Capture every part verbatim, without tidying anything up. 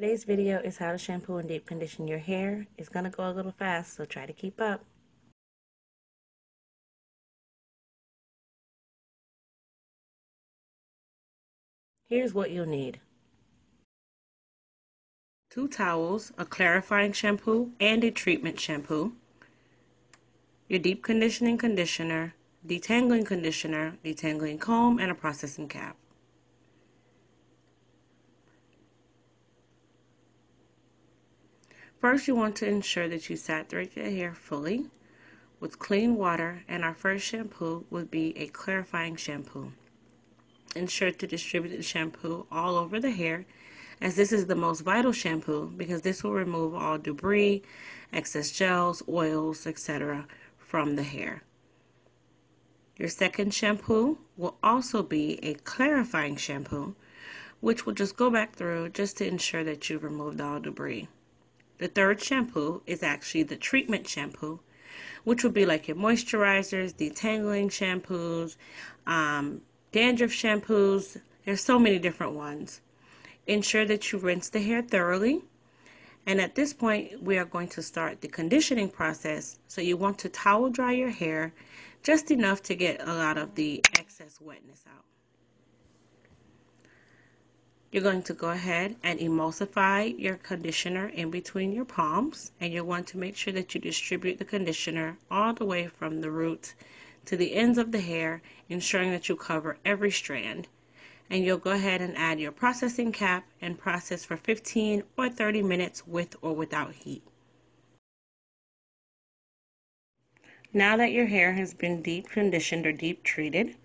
Today's video is how to shampoo and deep condition your hair. It's going to go a little fast, so try to keep up. Here's what you'll need. Two towels, a clarifying shampoo, and a treatment shampoo. Your deep conditioning conditioner, detangling conditioner, detangling comb, and a processing cap. First, you want to ensure that you saturate your hair fully with clean water, and our first shampoo would be a clarifying shampoo. Ensure to distribute the shampoo all over the hair, as this is the most vital shampoo because this will remove all debris, excess gels, oils, et cetera from the hair. Your second shampoo will also be a clarifying shampoo, which will just go back through just to ensure that you've removed all debris. The third shampoo is actually the treatment shampoo, which would be like your moisturizers, detangling shampoos, um, dandruff shampoos. There's so many different ones. Ensure that you rinse the hair thoroughly. And at this point, we are going to start the conditioning process. So you want to towel dry your hair just enough to get a lot of the excess wetness out. You're going to go ahead and emulsify your conditioner in between your palms, and you want to make sure that you distribute the conditioner all the way from the root to the ends of the hair, ensuring that you cover every strand. And you'll go ahead and add your processing cap and process for fifteen or thirty minutes with or without heat. Now that your hair has been deep conditioned or deep treated,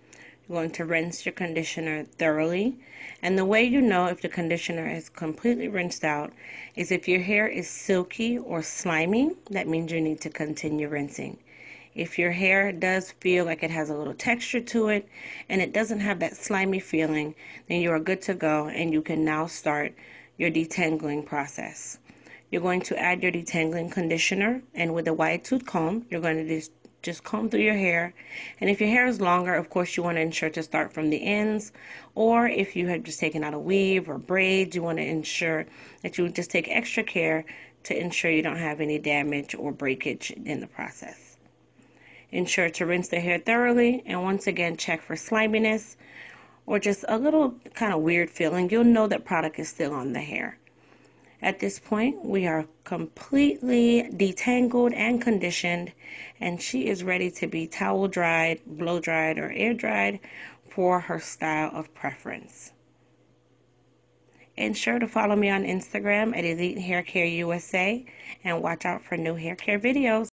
you're going to rinse your conditioner thoroughly, and the way you know if the conditioner is completely rinsed out is if your hair is silky or slimy. That means you need to continue rinsing. If your hair does feel like it has a little texture to it and it doesn't have that slimy feeling, then you are good to go, and you can now start your detangling process. You're going to add your detangling conditioner, and with a wide tooth comb, you're going to just Just comb through your hair. And if your hair is longer, of course, you want to ensure to start from the ends. Or if you have just taken out a weave or braids, you want to ensure that you just take extra care to ensure you don't have any damage or breakage in the process. Ensure to rinse the hair thoroughly, and once again, check for sliminess or just a little kind of weird feeling. You'll know that product is still on the hair. At this point, we are completely detangled and conditioned, and she is ready to be towel dried, blow dried, or air dried for her style of preference. Ensure to follow me on Instagram at Elite Hair Care U S A and watch out for new hair care videos.